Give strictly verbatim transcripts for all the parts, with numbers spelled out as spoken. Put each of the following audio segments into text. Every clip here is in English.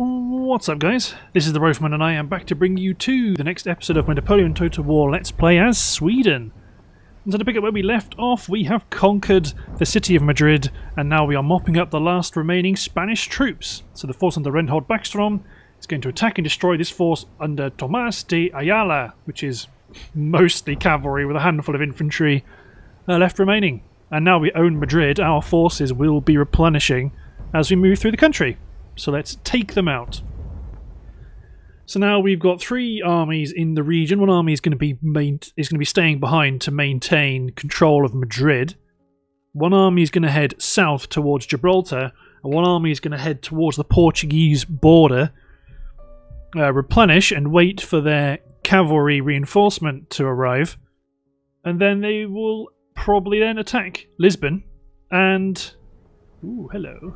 What's up, guys? This is TheRifleman and I am back to bring you to the next episode of my Napoleon Total War Let's Play as Sweden. And so to pick up where we left off, we have conquered the city of Madrid and now we are mopping up the last remaining Spanish troops. So the force under Reinhold Bäckström is going to attack and destroy this force under Tomás de Ayala, which is mostly cavalry with a handful of infantry uh, left remaining. And now we own Madrid, our forces will be replenishing as we move through the country. So let's take them out. So now we've got three armies in the region. One army is going to be main is going to be staying behind to maintain control of Madrid. One army is going to head south towards Gibraltar, and one army is going to head towards the Portuguese border, uh, replenish and wait for their cavalry reinforcement to arrive, and then they will probably then attack Lisbon. And ooh, hello.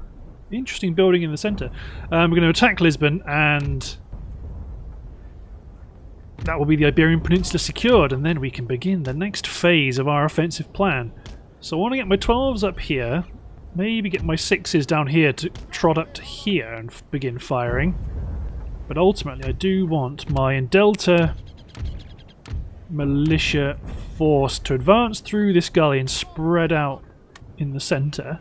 Interesting building in the centre. Um, we're going to attack Lisbon and that will be the Iberian Peninsula secured, and then we can begin the next phase of our offensive plan. So I want to get my twelves up here, maybe get my sixes down here to trot up to here and begin firing, but ultimately I do want my Delta militia force to advance through this gully and spread out in the centre.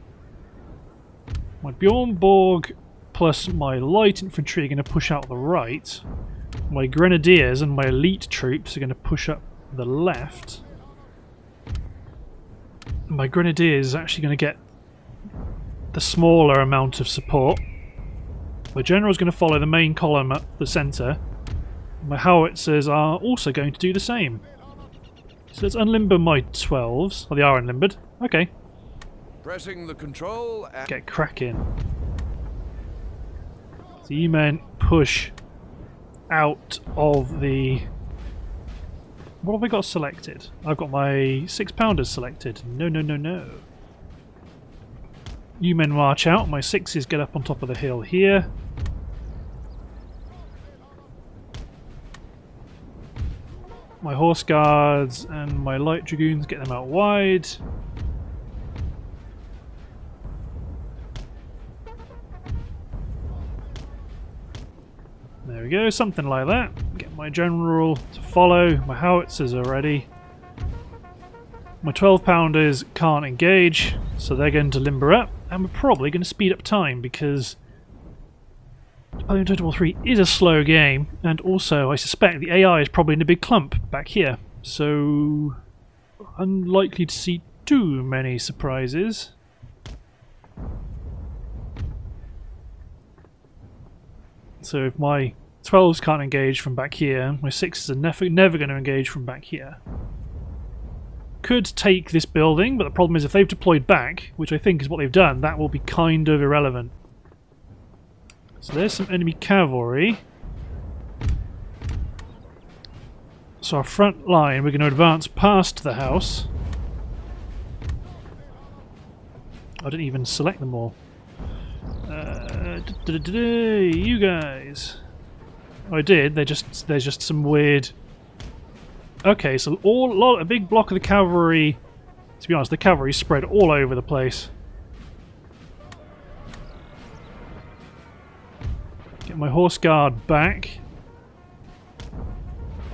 My Björneborg plus my light infantry are going to push out the right. My grenadiers and my elite troops are going to push up the left. My grenadiers is actually going to get the smaller amount of support. My general is going to follow the main column up the centre. My howitzers are also going to do the same. So let's unlimber my twelves. Oh, they are unlimbered. Okay. Pressing the control and get cracking. So you men push out of the... What have I got selected? I've got my six pounders selected. No, no, no, no. You men march out. My sixes get up on top of the hill here. My horse guards and my light dragoons get them out wide. There we go, something like that. Get my general to follow. My howitzers are ready. My twelve pounders can't engage, so they're going to limber up, and we're probably going to speed up time because Napoleon Total War three is a slow game, and also I suspect the A I is probably in a big clump back here, so unlikely to see too many surprises. So if my twelves can't engage from back here, my sixes are never, never going to engage from back here. Could take this building, but the problem is if they've deployed back, which I think is what they've done, that will be kind of irrelevant. So there's some enemy cavalry. So our front line, we're going to advance past the house. I didn't even select them all. Uh, da -da -da -da, you guys, oh, I did. They just there's just some weird. Okay, so all lot, a big block of the cavalry. To be honest, the cavalry spread all over the place. Get my horse guard back.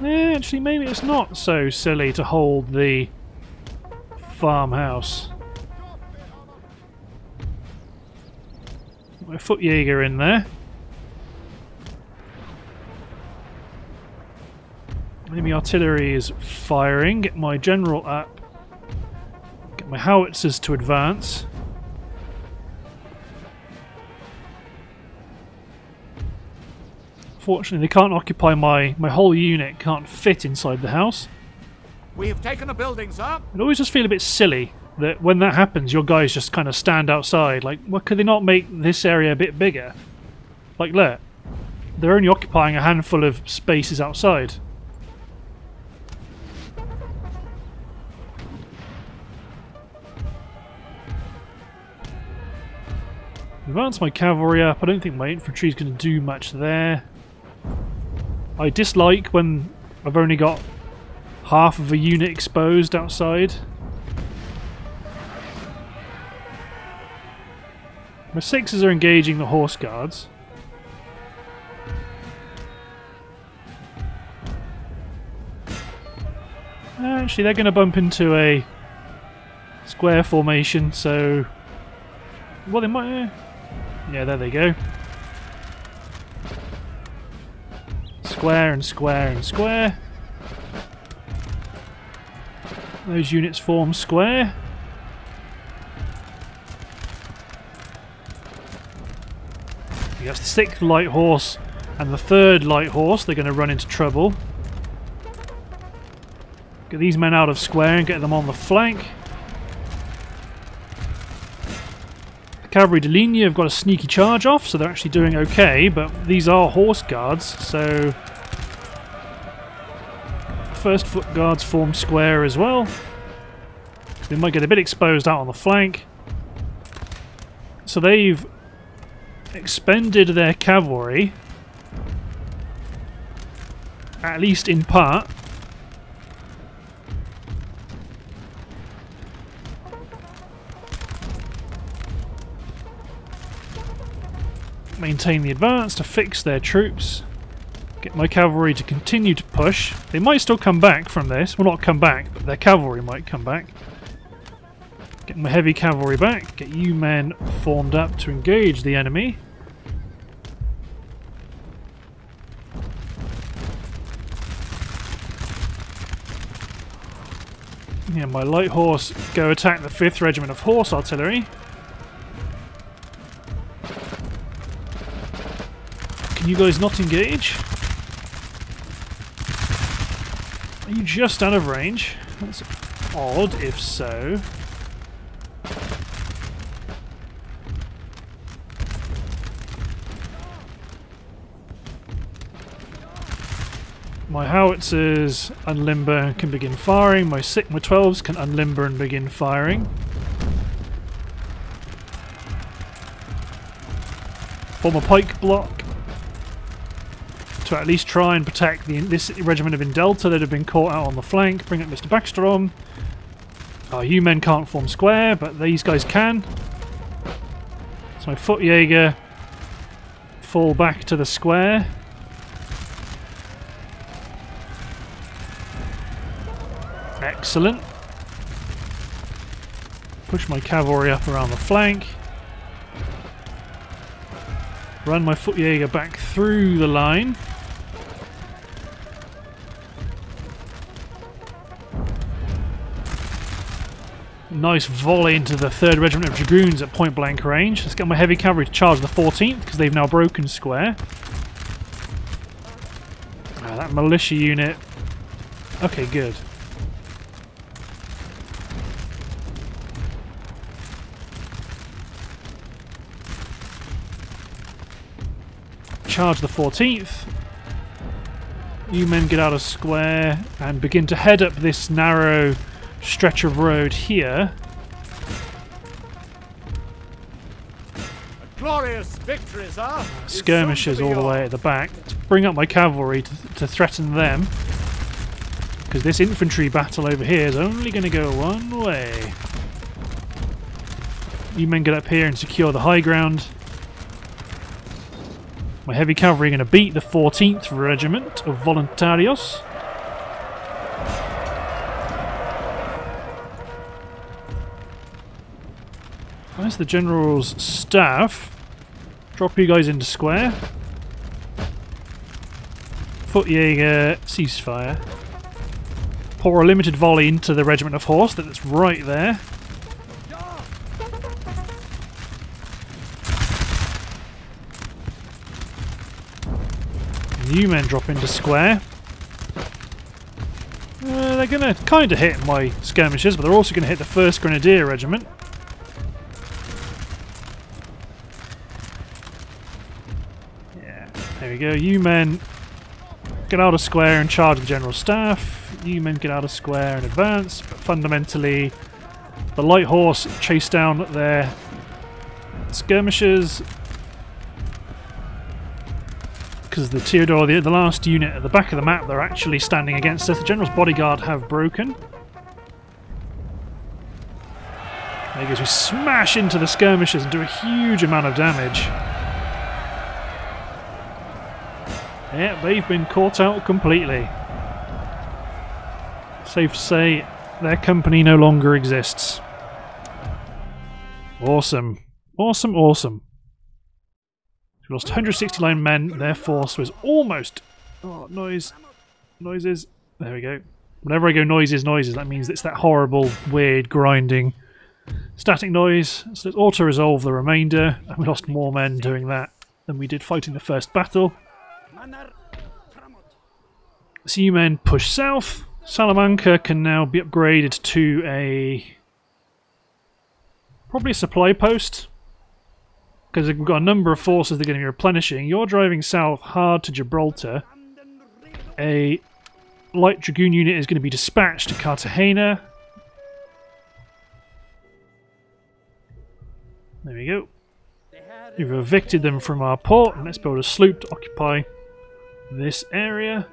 Eh, actually, maybe it's not so silly to hold the farmhouse. My foot Jaeger in there. Enemy artillery is firing. Get my general up. Get my howitzers to advance. Fortunately, they can't occupy my my whole unit. Can't fit inside the house. We have taken the buildings up. I always just feel a bit silly that when that happens, your guys just kind of stand outside. Like, well, could they not make this area a bit bigger? Like, look, they're only occupying a handful of spaces outside. Advance my cavalry up. I don't think my infantry is going to do much there. I dislike when I've only got half of a unit exposed outside. My sixes are engaging the horse guards. Actually, they're going to bump into a square formation, so... Well, they might... Yeah, there they go. Square and square and square. Those units form square. He has the sixth light horse and the third light horse. They're going to run into trouble. Get these men out of square and get them on the flank. The cavalry de ligne have got a sneaky charge off, so they're actually doing okay, but these are horse guards, so first foot guards form square as well. They might get a bit exposed out on the flank. So they've expended their cavalry, at least in part. Maintain the advance to fix their troops. Get my cavalry to continue to push. They might still come back from this. Well, not come back, but their cavalry might come back. Get my heavy cavalry back. Get you men formed up to engage the enemy. Yeah, my light horse go attack the fifth Regiment of Horse Artillery. You guys not engage? Are you just out of range? That's odd, if so. My howitzers unlimber and can begin firing. My Sigma twelves can unlimber and begin firing. Form a pike block to at least try and protect the, this regiment of Indelta that have been caught out on the flank. Bring up Mister Bäckström. Oh, you men can't form square, but these guys can. So my foot Jaeger fall back to the square. Excellent. Push my cavalry up around the flank. Run my foot Jaeger back through the line. Nice volley into the third Regiment of Dragoons at point blank range. Let's get my heavy cavalry to charge the fourteenth because they've now broken square. Ah, that militia unit. Okay, good. Charge the fourteenth. You men get out of square and begin to head up this narrow stretch of road here. A glorious victory, sir. Skirmishers all the way at the back. To bring up my cavalry to, th to threaten them, because this infantry battle over here is only going to go one way. You men get up here and secure the high ground. My heavy cavalry are going to beat the fourteenth Regiment of Voluntarios. Where's the General's staff? Drop you guys into square. Foot Jaeger, ceasefire. Pour a limited volley into the Regiment of Horse that's right there. You men drop into square. Uh, they're going to kind of hit my skirmishers, but they're also going to hit the first Grenadier Regiment. Yeah, there we go. You men get out of square and charge the General Staff. You men get out of square and advance. But fundamentally, the Light Horse chase down their skirmishers. Because the Theodore, the, the last unit at the back of the map, they're actually standing against us. The General's bodyguard have broken. There goes, we smash into the skirmishers and do a huge amount of damage. Yeah, they've been caught out completely. Safe to say, their company no longer exists. Awesome. Awesome, awesome. We lost one hundred sixty-nine men, their force was almost... Oh, noise. Noises. There we go. Whenever I go noises, noises, that means it's that horrible, weird, grinding static noise. So let's auto-resolve the remainder, and we lost more men doing that than we did fighting the first battle. So you men push south. Salamanca can now be upgraded to a... probably a supply post, because we've got a number of forces they're going to be replenishing. You're driving south hard to Gibraltar. A light dragoon unit is going to be dispatched to Cartagena. There we go. We've evicted them from our port, and let's build a sloop to occupy this area.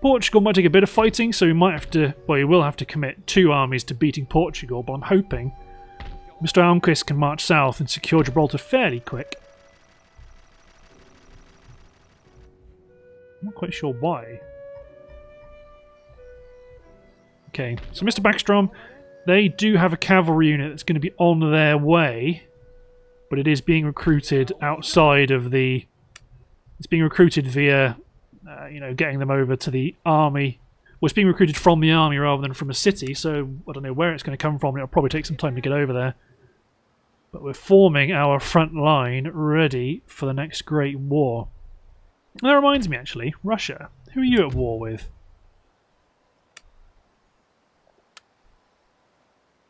Portugal might take a bit of fighting, so we might have to, well, we will have to commit two armies to beating Portugal, but I'm hoping Mister Almquist can march south and secure Gibraltar fairly quick. I'm not quite sure why. Okay, so Mister Bäckström, they do have a cavalry unit that's going to be on their way, but it is being recruited outside of the... It's being recruited via... Uh, you know, getting them over to the army. Well, it's being recruited from the army rather than from a city, so I don't know where it's going to come from. It'll probably take some time to get over there. But we're forming our front line ready for the next great war. And that reminds me, actually, Russia. Who are you at war with?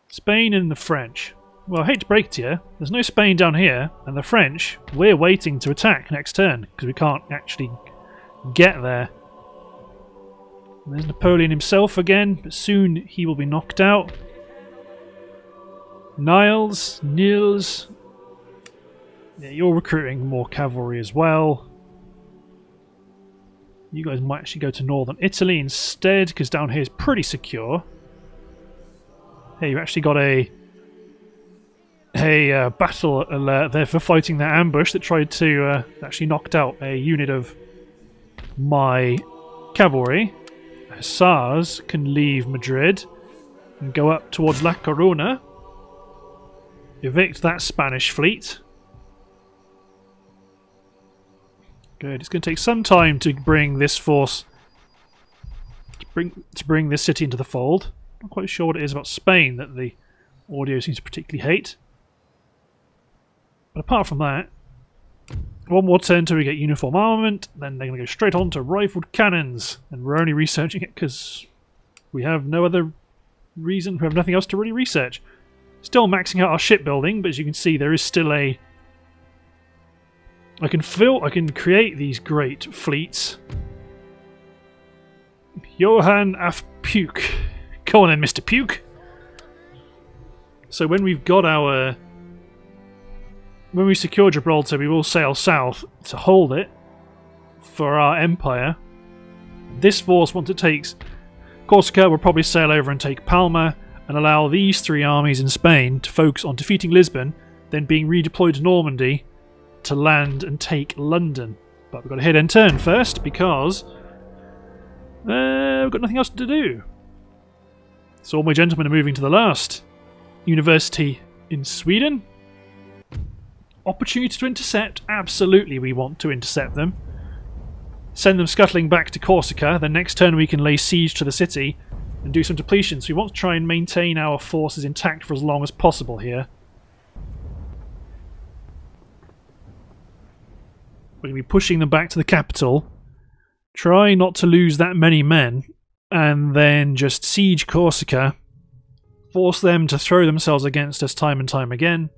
Spain and the French. Well, I hate to break it to you, there's no Spain down here, and the French, we're waiting to attack next turn, because we can't actually... get there. And there's Napoleon himself again, but soon he will be knocked out. Niles, Niels. Yeah, you're recruiting more cavalry as well. You guys might actually go to northern Italy instead, because down here is pretty secure. Hey, you've actually got a a uh, battle alert there for fighting that ambush that tried to uh, actually knocked out a unit of my cavalry. Hussars can leave Madrid and go up towards La Coruña. Evict that Spanish fleet. Good. It's going to take some time to bring this force, to bring to bring this city into the fold. Not quite sure what it is about Spain that the audio seems to particularly hate. But apart from that, one more turn till we get uniform armament, then they're going to go straight on to rifled cannons. And we're only researching it because we have no other reason, we have nothing else to really research. Still maxing out our shipbuilding, but as you can see there is still a... I can fill, I can create these great fleets. Johann af Puke. Go on then, Mister Puke. So when we've got our... when we secure Gibraltar, we will sail south to hold it for our empire. This force, once it takes Corsica, will probably sail over and take Palma and allow these three armies in Spain to focus on defeating Lisbon, then being redeployed to Normandy to land and take London. But we've got to hit and turn first because uh, we've got nothing else to do. So all my gentlemen are moving to the last university in Sweden. Opportunity to intercept? Absolutely we want to intercept them. Send them scuttling back to Corsica, then next turn we can lay siege to the city and do some depletion. So we want to try and maintain our forces intact for as long as possible here. We're going to be pushing them back to the capital. Try not to lose that many men and then just siege Corsica. Force them to throw themselves against us time and time again.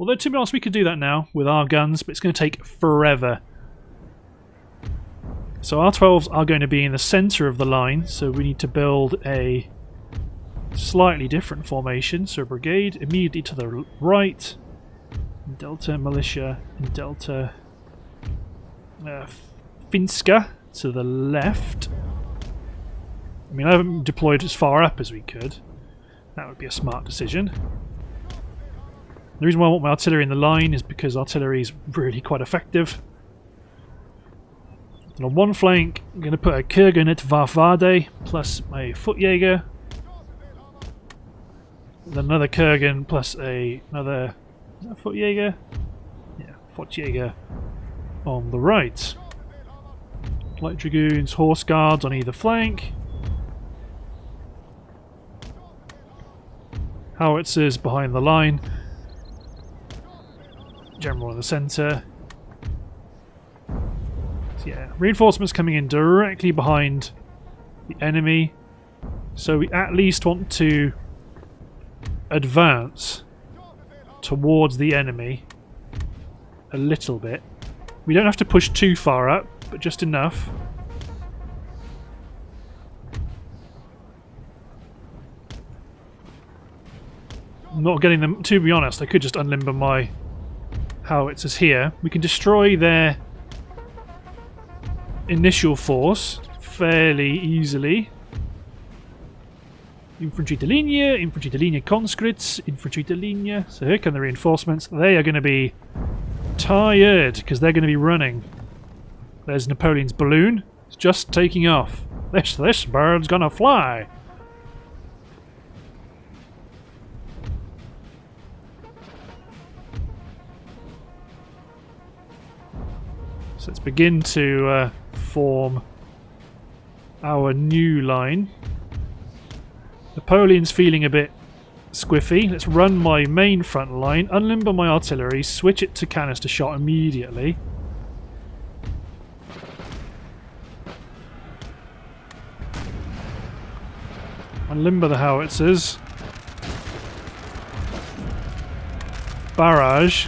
Although, to be honest, we could do that now with our guns, but it's going to take forever. So our twelves are going to be in the centre of the line, so we need to build a slightly different formation. So brigade immediately to the right, Delta Militia, and Delta uh, Finska to the left. I mean, I haven't deployed as far up as we could. That would be a smart decision. The reason why I want my artillery in the line is because artillery is really quite effective. And on one flank, I'm going to put a Kurgan into Värvade, plus my Footjäger. Then another Kurgan plus a, another is that Footjäger? Yeah, Footjäger on the right. Light Dragoons, Horse Guards on either flank. Howitzers behind the line. General in the centre. So yeah, reinforcements coming in directly behind the enemy. So we at least want to advance towards the enemy a little bit. We don't have to push too far up, but just enough. I'm not getting them, to be honest. I could just unlimber my howitzers here. We can destroy their initial force fairly easily. Infantry de linea, infantry de linea conscripts, infantry de linea. So here come the reinforcements. They are going to be tired because they're going to be running. There's Napoleon's balloon. It's just taking off. This, this bird's going to fly. So let's begin to uh, form our new line. Napoleon's feeling a bit squiffy. Let's run my main front line, unlimber my artillery, switch it to canister shot immediately. Unlimber the howitzers. Barrage.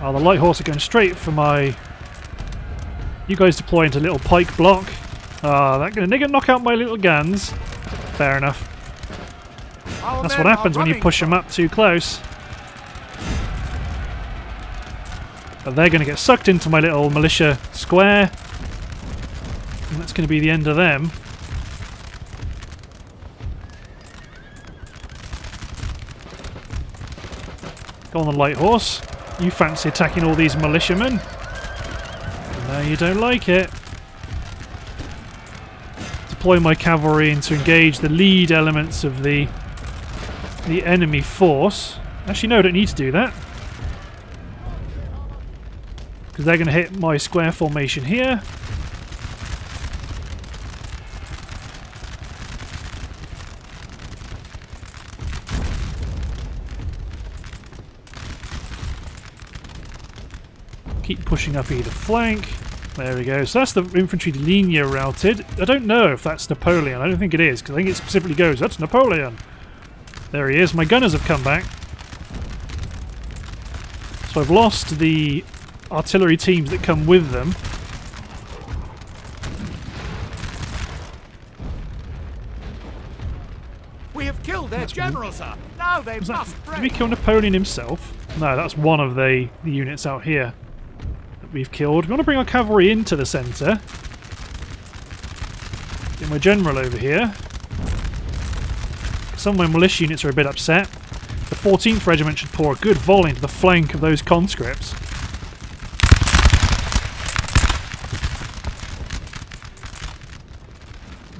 Oh, the light horse are going straight for my... You guys deploy into little pike block. Ah, oh, that's going to knock out my little guns. Fair enough. That's what happens when you push them up too close. But they're going to get sucked into my little militia square. And that's going to be the end of them. Go on the light horse. You fancy attacking all these militiamen? No, you don't like it. Deploy my cavalry and to engage the lead elements of the the enemy force. Actually, no, I don't need to do that because they're going to hit my square formation here. Keep pushing up either flank. There we go. So that's the infantry de linea routed. I don't know if that's Napoleon. I don't think it is, because I think it specifically goes, that's Napoleon. There he is. My gunners have come back. So I've lost the artillery teams that come with them. We have killed their general, sir. Now they must break. Did we kill Napoleon himself? No, that's one of the, the units out here we've killed. We want to bring our cavalry into the centre. Get my general over here. Some of my militia units are a bit upset. The fourteenth Regiment should pour a good volley into the flank of those conscripts.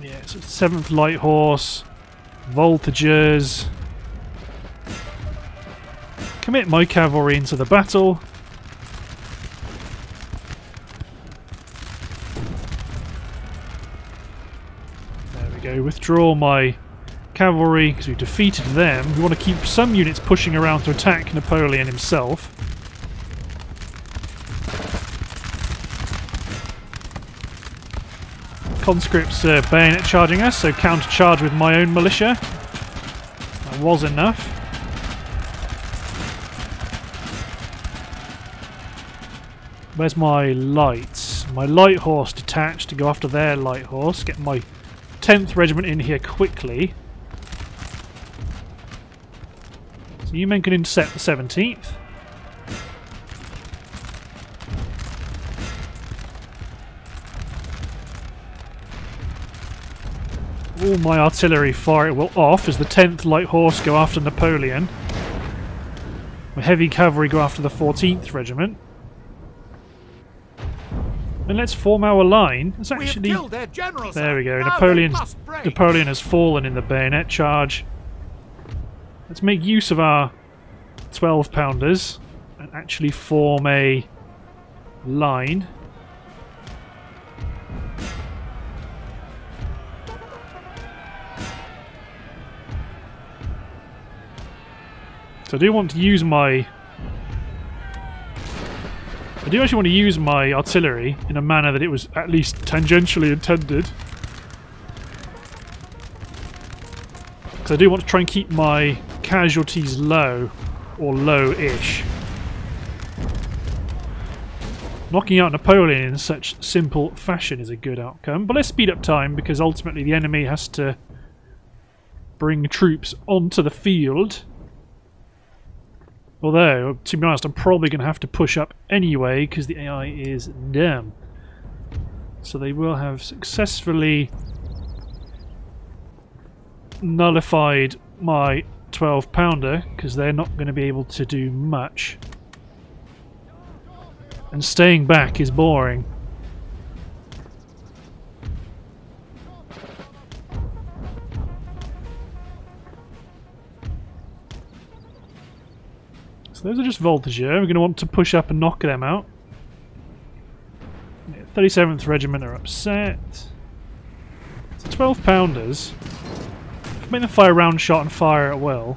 Yeah, so seventh Light Horse, Voltigeurs. Commit my cavalry into the battle. Withdraw my cavalry because we've defeated them. We want to keep some units pushing around to attack Napoleon himself. Conscripts uh, bayonet charging us, so counter charge with my own militia. That was enough. Where's my lights? My light horse detached to go after their light horse. Get my tenth Regiment in here quickly. So you men can intercept the seventeenth. All my artillery fire it will off as the tenth Light Horse go after Napoleon. My heavy cavalry go after the fourteenth Regiment. Then let's form our line. Let's actually. We have killed their general, sir. There we go. No, Napoleon's Napoleon has fallen in the bayonet charge. Let's make use of our twelve pounders and actually form a line. So I do want to use my I do actually want to use my artillery in a manner that it was at least tangentially intended. Because I do want to try and keep my casualties low, or low-ish. Knocking out Napoleon in such simple fashion is a good outcome. But let's speed up time, because ultimately the enemy has to bring troops onto the field. Although, to be honest, I'm probably going to have to push up anyway, because the A I is dumb. So they will have successfully nullified my twelve pounder, because they're not going to be able to do much. And staying back is boring. Those are just voltigeurs. We're going to want to push up and knock them out. thirty-seventh regiment are upset. So twelve pounders. If I make them fire round shot and fire at will.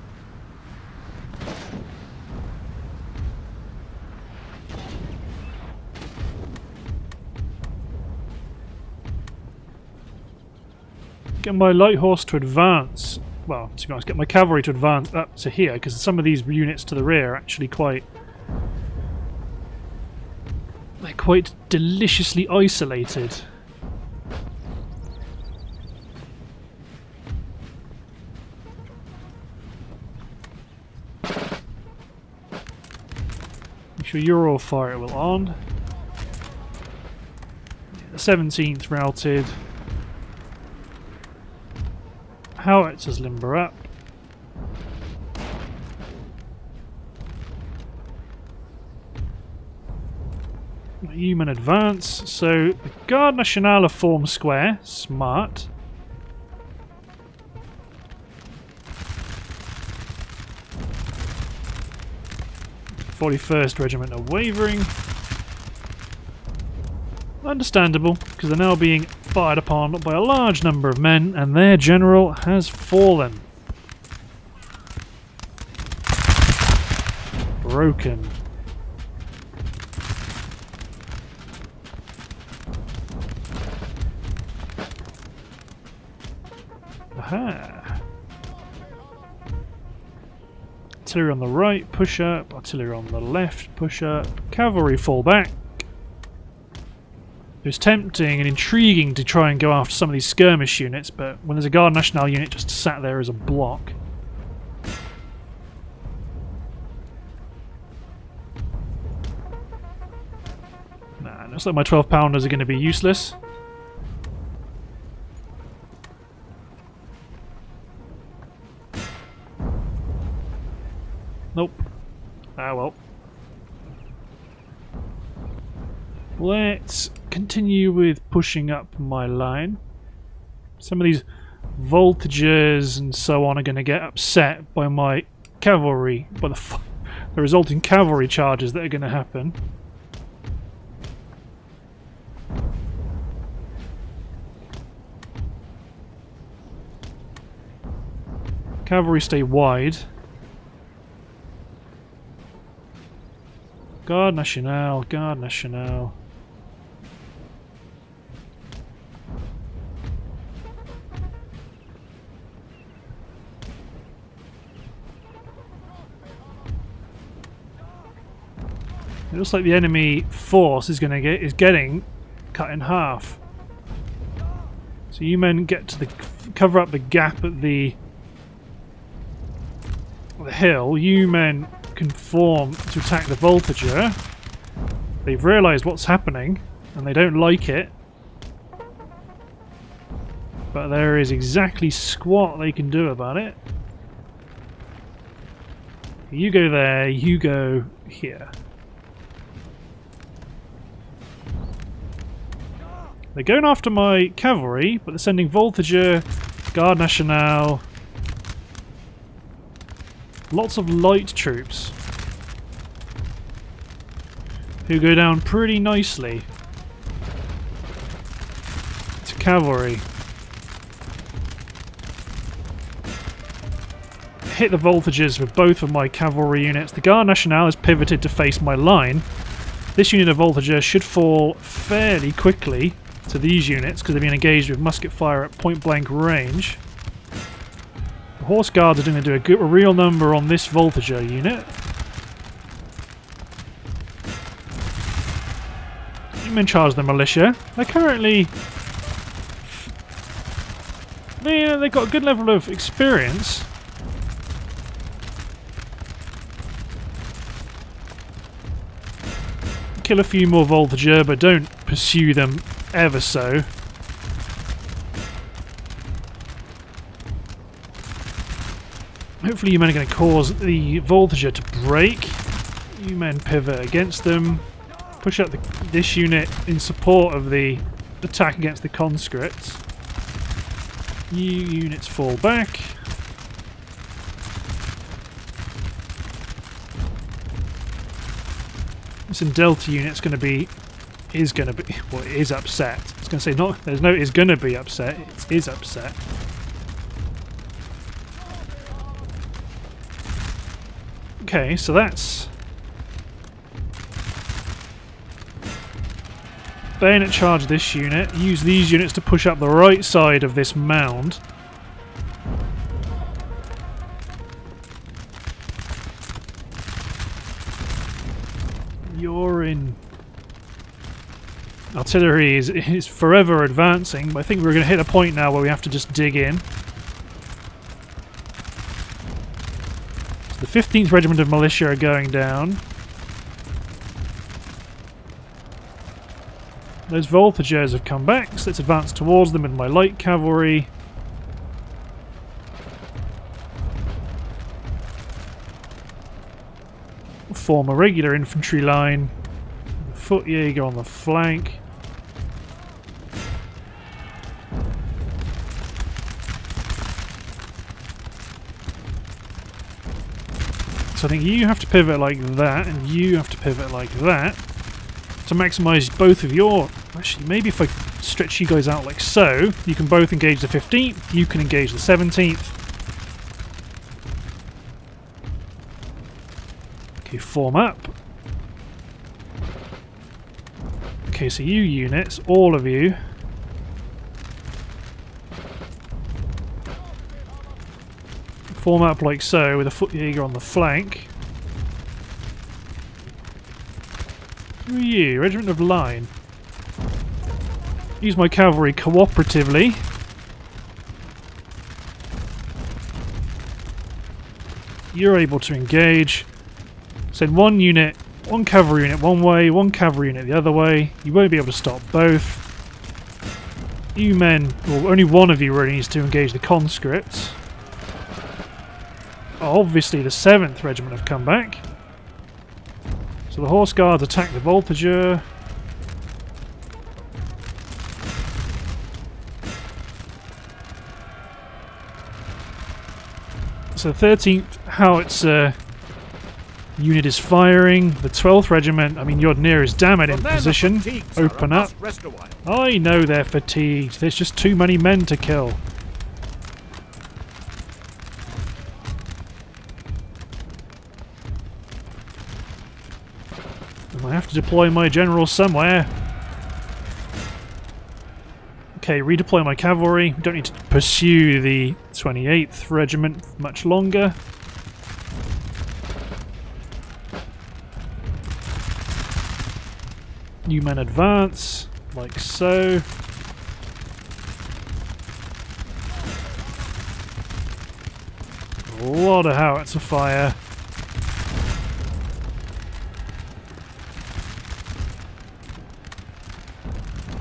Get my light horse to advance. Well, to be honest, get my cavalry to advance up to here, because some of these units to the rear are actually quite... They're quite deliciously isolated. Make sure you're all fire will on. The seventeenth routed. Howitzers limber up. Human advance. So the Guard Nationale are formed square. Smart. forty-first regiment are wavering. Understandable, because they're now being fired upon by a large number of men, and their general has fallen. Broken. Aha. Artillery on the right, push up. Artillery on the left, push up. Cavalry fall back. It was tempting and intriguing to try and go after some of these skirmish units, but when there's a Guard National unit just sat there as a block. Nah, looks like my twelve pounders are going to be useless. Nope. Ah well. Let's continue with pushing up my line. Some of these voltigeurs and so on are going to get upset by my cavalry, by the, f the resulting cavalry charges that are going to happen. Cavalry stay wide. Guard National, Guard National. It looks like the enemy force is going to get is getting cut in half. So you men get to the cover up the gap at the the hill. You men can form to attack the voltigeur. They've realised what's happening and they don't like it. But there is exactly squat they can do about it. You go there. You go here. They're going after my cavalry, but they're sending Voltigeur, Guard National, lots of light troops who go down pretty nicely to cavalry. Hit the Voltigeurs with both of my cavalry units. The Guard National has pivoted to face my line. This unit of Voltigeurs should fall fairly quickly to these units because they've been engaged with musket fire at point blank range. The Horse Guards are going to do a, good, a real number on this Voltigeur unit. I'm in charge of the militia. They're currently... They, they've got a good level of experience. Kill a few more Voltigeur, but don't pursue them ever so. Hopefully you men are going to cause the Voltigeur to break. You men pivot against them. Push out the, this unit in support of the attack against the conscripts. New units fall back. And Delta unit's going to be is going to be well, it is upset. I was going to say not. There's no is going to be upset. It is upset. Okay, so that's bayonet charge this unit. Use these units to push up the right side of this mound. You're in. Artillery is, is forever advancing, but I think we're going to hit a point now where we have to just dig in. So the fifteenth Regiment of Militia are going down. Those Voltigeurs have come back, so let's advance towards them with my light cavalry. Form a regular infantry line, foot Jaeger on the flank. So I think you have to pivot like that, and you have to pivot like that to maximise both of your... Actually, maybe if I stretch you guys out like so, you can both engage the fifteenth, you can engage the seventeenth. Okay, form up. Okay, so you units, all of you. Form up like so, with a foot Jaeger on the flank. Who are you? Regiment of Line. Use my cavalry cooperatively. You're able to engage. Send one unit, one cavalry unit one way, one cavalry unit the other way. You won't be able to stop both. You men, well, only one of you really needs to engage the conscripts. Obviously the seventh Regiment have come back. So the Horse Guards attack the Voltigeur. So thirteenth Howitzer... unit is firing. The twelfth Regiment, I mean your near is damn it in position. Open up. I know they're fatigued. There's just too many men to kill. And I have to deploy my general somewhere. Okay, redeploy my cavalry. Don't need to pursue the twenty-eighth Regiment much longer. You men advance, like so. A lot of howitzer fire.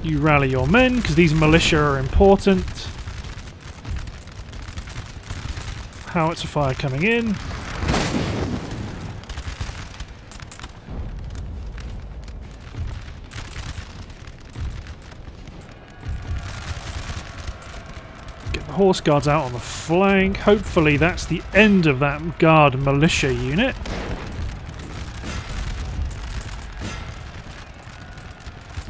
You rally your men, because these militia are important. Howitzer fire coming in. Horse Guards out on the flank. Hopefully that's the end of that guard militia unit.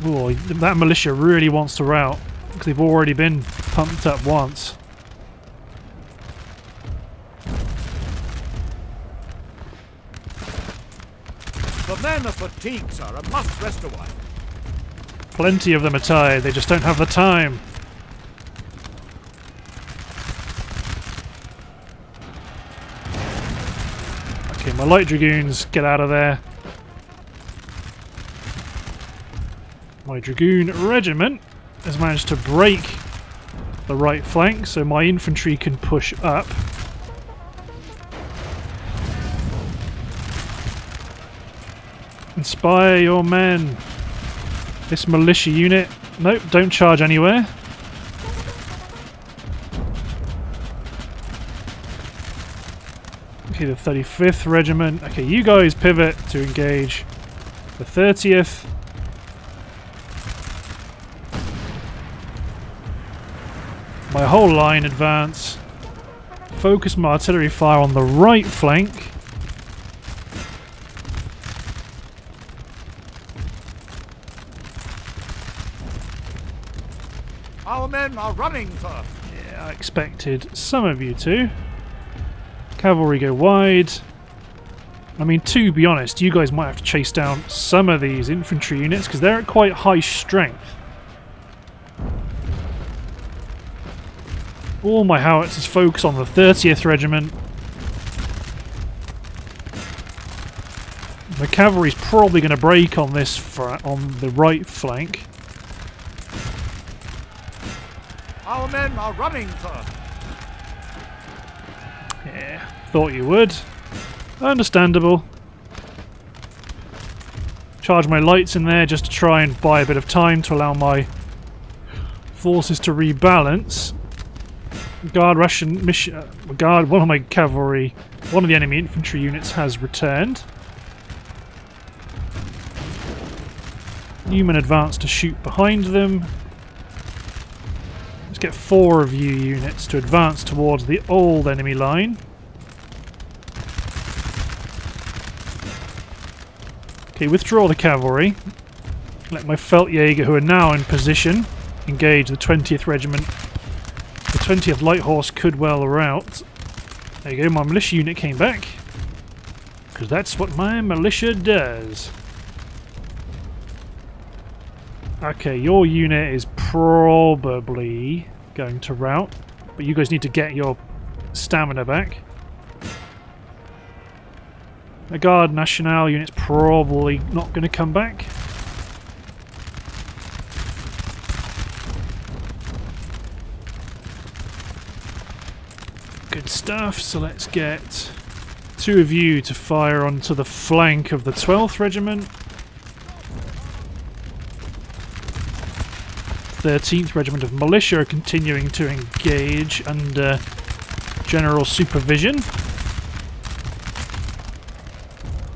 Boy, that militia really wants to rout because they've already been pumped up once. The men are fatigued, sir, and must rest a while. Plenty of them are tired, they just don't have the time. Okay, my light dragoons, get out of there. My dragoon regiment has managed to break the right flank, so my infantry can push up. Inspire your men. This militia unit, nope, don't charge anywhere. Okay, the thirty-fifth Regiment. Okay, you guys pivot to engage the thirtieth. My whole line advance. Focus my artillery fire on the right flank. Are running for. Yeah, I expected some of you to. Cavalry go wide. I mean, to be honest, you guys might have to chase down some of these infantry units because they're at quite high strength. All my howitzers focus on the thirtieth Regiment. The cavalry's probably going to break on this fra on the right flank. Our men are running, sir. Yeah, thought you would. Understandable. Charge my lights in there just to try and buy a bit of time to allow my forces to rebalance. Guard Russian mission. Guard. One of my cavalry. One of the enemy infantry units has returned. Newman advanced to shoot behind them. Let's get four of you units to advance towards the old enemy line. Okay, withdraw the cavalry. Let my Feldjäger, who are now in position, engage the twentieth Regiment. The twentieth Light Horse could well rout. There you go, my militia unit came back. Because that's what my militia does. Okay, your unit is probably going to rout, but you guys need to get your stamina back. The Guard National unit's probably not going to come back. Good stuff, so let's get two of you to fire onto the flank of the twelfth Regiment. thirteenth Regiment of Militia are continuing to engage under general supervision.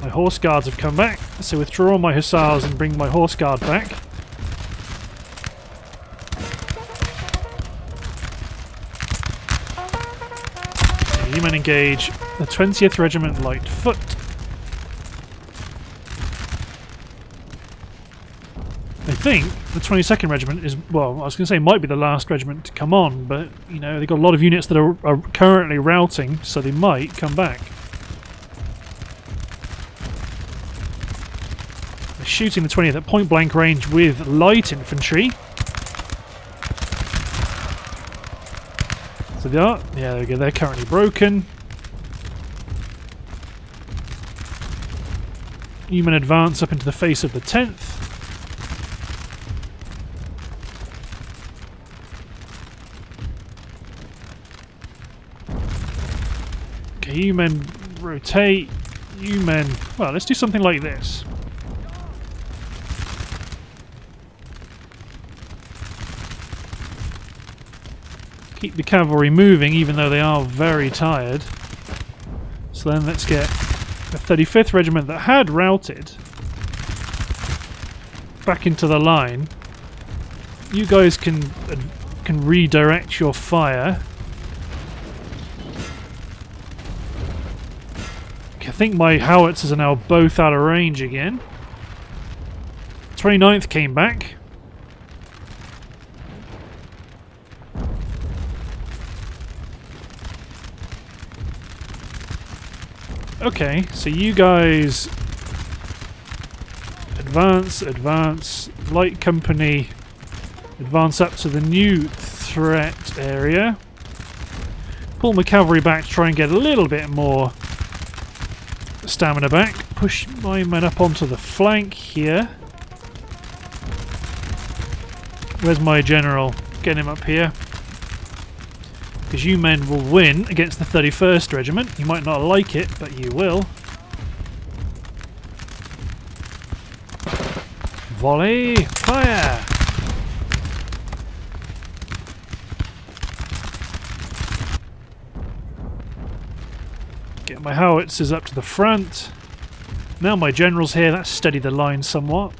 My Horse Guards have come back, so withdraw my Hussars and bring my Horse Guard back. So you men engage the twentieth Regiment Light Foot. I think the twenty-second Regiment is, well, I was going to say might be the last regiment to come on, but, you know, they've got a lot of units that are, are currently routing, so they might come back. They're shooting the twentieth at point-blank range with light infantry. So they are, yeah, there we go, they're currently broken. Newman advance up into the face of the tenth. You men rotate, you men... Well, let's do something like this. Keep the cavalry moving, even though they are very tired. So then let's get the thirty-fifth Regiment that had routed back into the line. You guys can, can redirect your fire think my howitzers are now both out of range again. twenty-ninth came back. Okay, so you guys advance, advance, light company, advance up to the new threat area. Pull my cavalry back to try and get a little bit more stamina back. Push my men up onto the flank here. Where's my general? Get him up here. Because you men will win against the thirty-first Regiment. You might not like it, but you will. Volley! Fire! Get my howitzers up to the front. Now my general's here, that's steadied the line somewhat.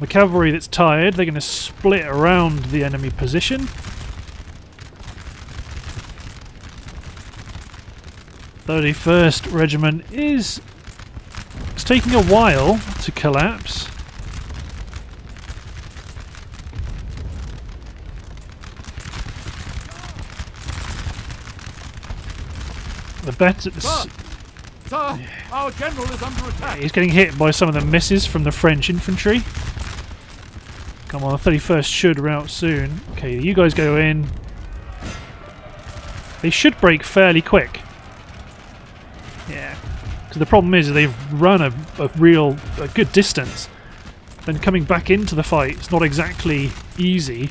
My cavalry that's tired, they're going to split around the enemy position. thirty-first Regiment is it's taking a while to collapse. The better Sir, Sir, our general is under attack. He's getting hit by some of the misses from the French infantry. Come on, the thirty-first should rout soon. Okay, you guys go in. They should break fairly quick. Yeah, because the problem is they've run a, a real a good distance. Then coming back into the fight is not exactly easy.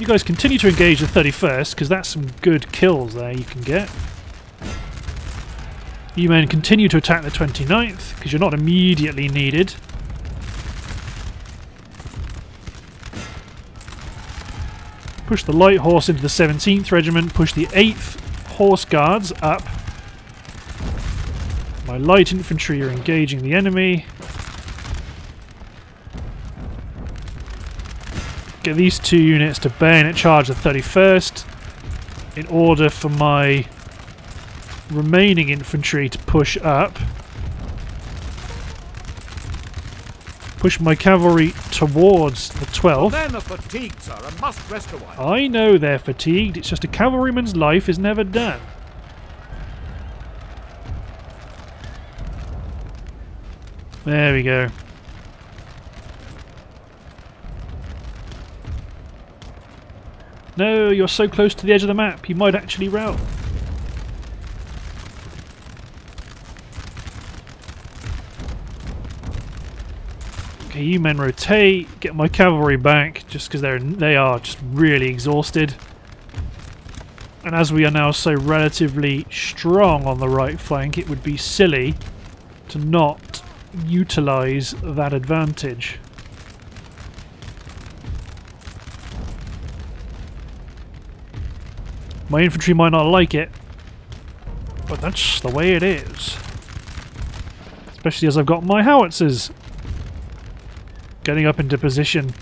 You guys continue to engage the thirty-first because that's some good kills there you can get. You men continue to attack the twenty-ninth because you're not immediately needed. Push the light horse into the seventeenth Regiment. Push the eighth Horse Guards up. My light infantry are engaging the enemy. Get these two units to bayonet charge the thirty-first in order for my remaining infantry to push up. Push my cavalry towards the twelfth. They're not fatigued, sir, and must rest a while. I know they're fatigued, it's just a cavalryman's life is never done. There we go. No, you're so close to the edge of the map, you might actually rout. Okay, you men rotate, get my cavalry back, just because they're they are just really exhausted. And as we are now so relatively strong on the right flank, it would be silly to not utilize that advantage. My infantry might not like it, but that's the way it is. Especially as I've got my howitzers getting up into position.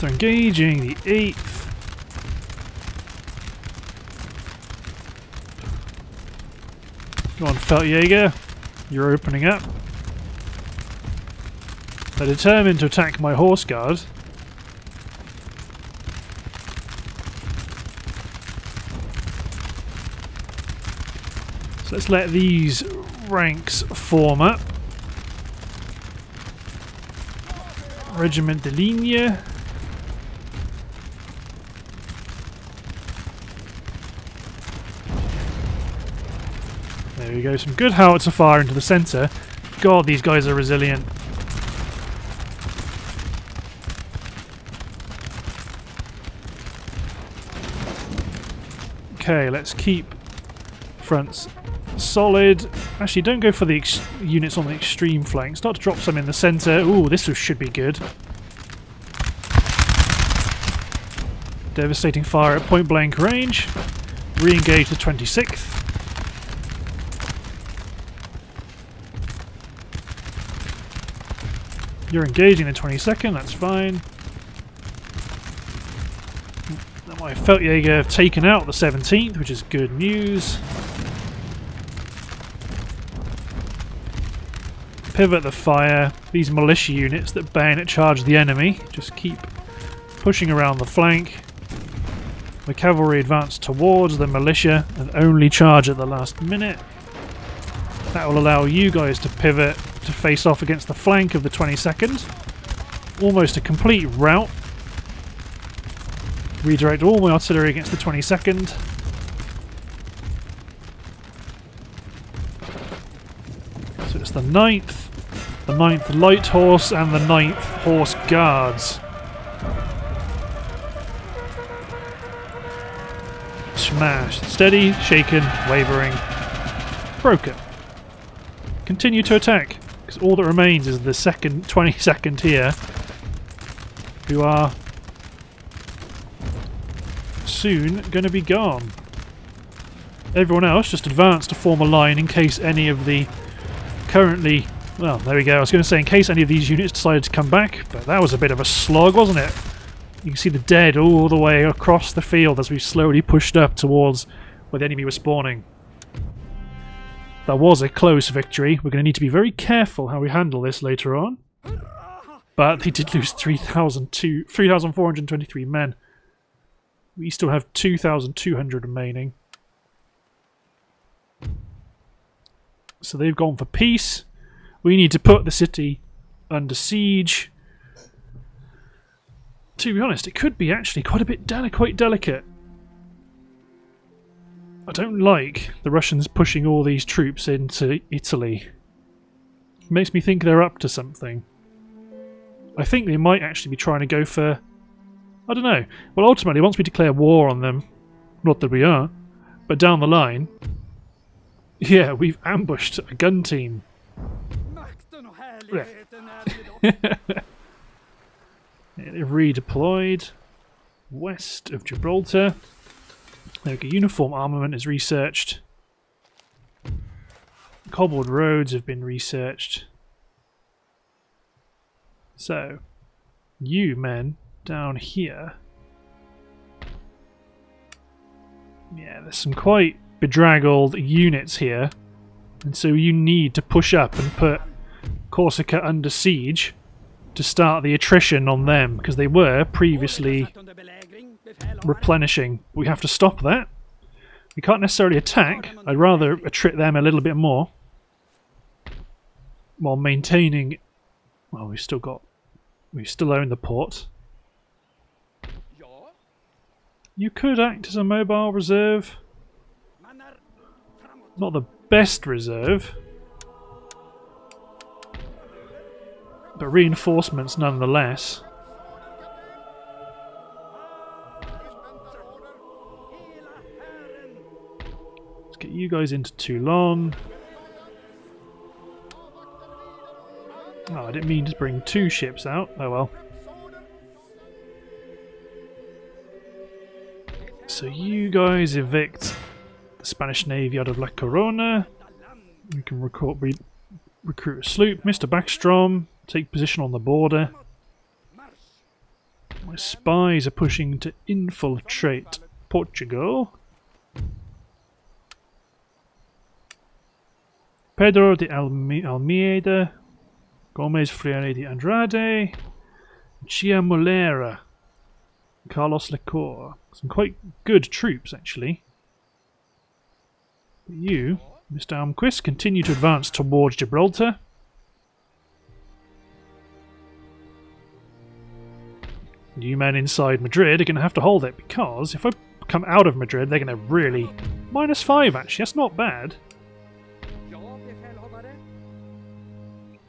They're engaging the eighth. Come on, Feldjäger, you're opening up. They're determined to attack my horse guard. So let's let these ranks form up. Regiment de Ligne. There we go, some good howitzer fire into the centre. God, these guys are resilient. Okay, let's keep fronts solid. Actually, don't go for the ex units on the extreme flank. Start to drop some in the centre. Ooh, this should be good. Devastating fire at point blank range. Re-engage the twenty-sixth. You're engaging the twenty-second, that's fine. My Feldjäger have taken out the seventeenth, which is good news. Pivot the fire. These militia units that bayonet charge the enemy just keep pushing around the flank. The cavalry advance towards the militia and only charge at the last minute. That will allow you guys to pivot to face off against the flank of the twenty-second. Almost a complete rout. Redirect all my artillery against the twenty-second. So it's the ninth, the ninth Light Horse and the ninth Horse Guards. Smashed. Steady, shaken, wavering, broken. Continue to attack, because all that remains is the second twenty-second here, who are soon going to be gone. Everyone else just advance to form a line in case any of the currently... well, there we go. I was going to say in case any of these units decided to come back, but that was a bit of a slog, wasn't it? You can see the dead all the way across the field as we slowly pushed up towards where the enemy was spawning. That was a close victory. We're going to need to be very careful how we handle this later on. But they did lose three thousand four hundred twenty-three men. We still have two thousand two hundred remaining. So they've gone for peace. We need to put the city under siege. To be honest, it could be actually quite a bit de- quite delicate. I don't like the Russians pushing all these troops into Italy. It makes me think they're up to something. I think they might actually be trying to go for... I don't know. Well, ultimately, once we declare war on them, not that we are, but down the line, yeah, we've ambushed a gun team. Yeah. They've redeployed west of Gibraltar. There we go. Uniform armament is researched. Cobbled roads have been researched. So, you men... down here. Yeah, there's some quite bedraggled units here, and so you need to push up and put Corsica under siege to start the attrition on them, because they were previously replenishing. We have to stop that. We can't necessarily attack. I'd rather attrit them a little bit more while maintaining... well, we've still got... we still own the port. You could act as a mobile reserve. Not the best reserve. But reinforcements nonetheless. Let's get you guys into Toulon. Oh, I didn't mean to bring two ships out. Oh well. So you guys evict the Spanish Navy out of La Coruña. We can recruit, re recruit a sloop. Mister Bäckström, take position on the border. My spies are pushing to infiltrate Portugal. Pedro de Alme Almeida, Gomez Freire de Andrade, Chia Molera, Carlos Lecour. Some quite good troops, actually. But you, Mister Almquist, continue to advance towards Gibraltar. You men inside Madrid are going to have to hold it, because if I come out of Madrid, they're going to really... minus five, actually. That's not bad.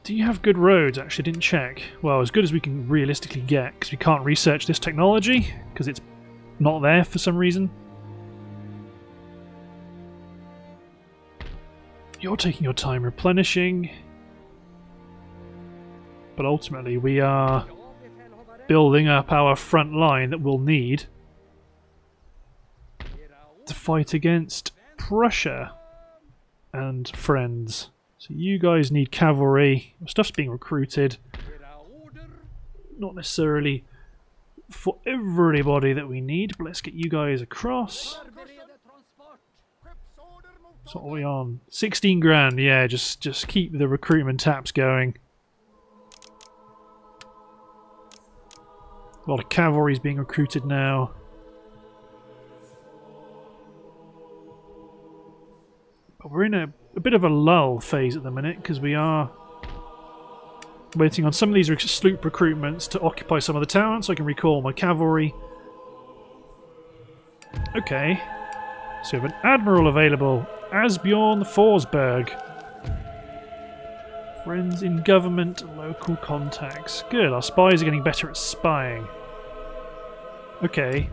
Do you have good roads? Actually, didn't check. Well, as good as we can realistically get, because we can't research this technology, because it's not there for some reason. You're taking your time replenishing. But ultimately we are building up our front line that we'll need to fight against Prussia and friends. So you guys need cavalry. Stuff's being recruited. not necessarily for everybody that we need, but let's get you guys across. So what are we on? sixteen grand, yeah, just, just keep the recruitment taps going. A lot of cavalry is being recruited now. But we're in a, a bit of a lull phase at the minute, because we are waiting on some of these sloop recruitments to occupy some of the towns, so I can recall my cavalry. Okay, so we have an admiral available, Asbjorn Forsberg. Friends in government, local contacts. Good, our spies are getting better at spying. Okay,